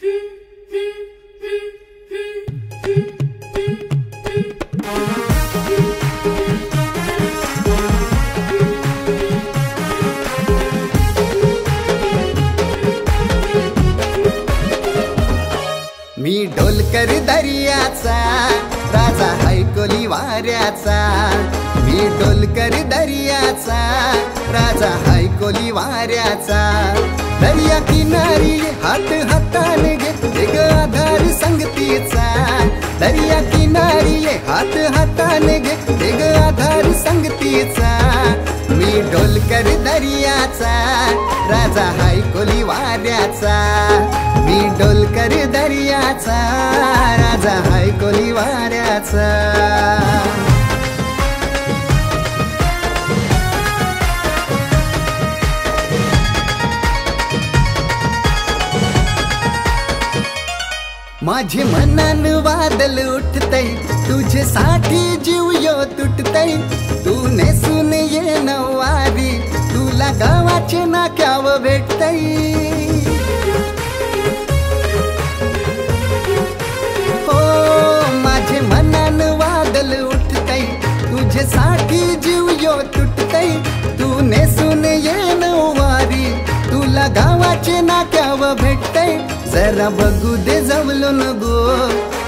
मी डोलकर दर्याचा राजा हाय कोली वाऱ्याचा। मी डोलकर दर्याचा राजा हाय कोली वाऱ्याचा। दर्या किनारी हात हाताने घेतले ग आधार संगतीचा। दर्या किनारी हात हाताने घेतले ग आधार संगतीचा। मी डोलकर दर्याचा राजा हाय कोली वाऱ्याचा। मी डोलकर दर्याचा राजा हाय कोली वाऱ्याचा। माझे मनान वादल उठतय तुझ्यासाठी जीव यो तुटतय। तू नेसून ये नववारी तुला गावाचे नाक्याव भेटतय। हो माझे मनान वादल उठतय तुझ्यासाठी जीव यो तुटतय। तू नेसून ये नववारी तुला गावाचे नाक्याव भेटतय। जरा बघू दे जवळून गो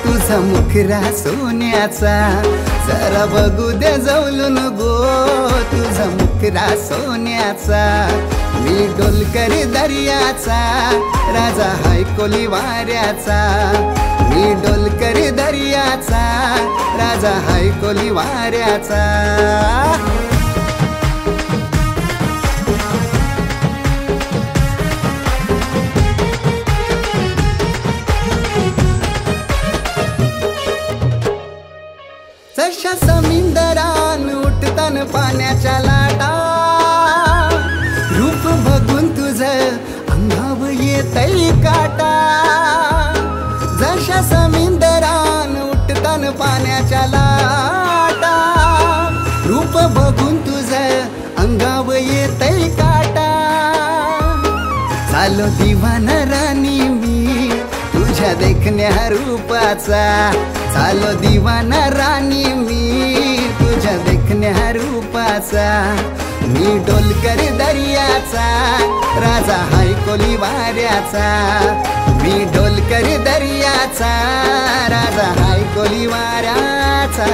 तुझा मुखरा सोन्याचा। जरा बघू दे जवळून गो तुझा मुखरा सोन्याचा। मी डोलकर दर्याचा राजा हाय कोली वाऱ्याचा। मी डोलकर दर्याचा राजा हाय कोली वाऱ्याचा। जशा समिंदरान उठतान पाण्याच्या लाटा रूप बघून तुझ अंगाव येतय काटा। जशा समिंदरान उठतान पाण्याच्या लाटा रूप बघून तुझ अंगाव येतय काटा। झालो दिवाना राणी मी तुझ्या देखण्या रूपाचा। झालो दिवाना राणी मी तुझ्या देखण्या रूपाचा। मी डोलकर दर्याचा राजा हाय कोली वाऱ्याचा। मी डोलकर दर्याचा राजा हाय कोली वाऱ्याचा।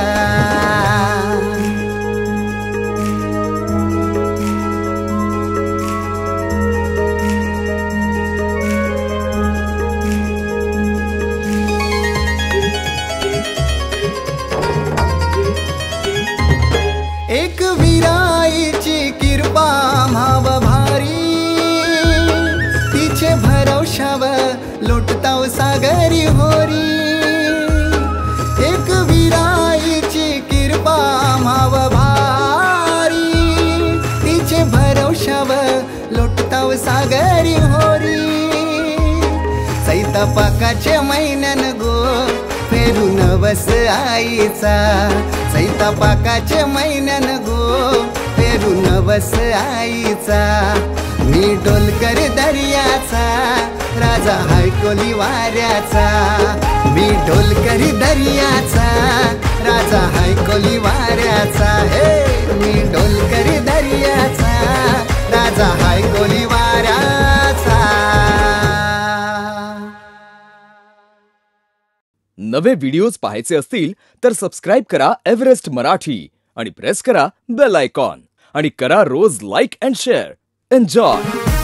एक विराईची कृपा भाव भारी तिचे भरवशाव लोटताव सागरी होरी। एक विराईची कृपा भाव भारी तिचे भरवशाव लोटताव सागरी होरी। सैतापाकाचे महिन्यान गो फेरून वस आईचा। सैतापाकाचे महिन्यान गो फेरून वस आईचा। मी डोलकर दर्याचा राजा हाय कोली वाऱ्याचा। मी डोलकर दर्याचा राजा हाय कोली वाऱ्याचा। हे मी डोलकर दर्याचा राजा हाय कोली वाऱ्याचा। नवे व्हिडिओज पाहायचे असतील तर सबस्क्राइब करा एव्हरेस्ट मराठी आणि प्रेस करा बेल आयकॉन आणि करा रोज लाईक अँड शेअर. एन्जॉय.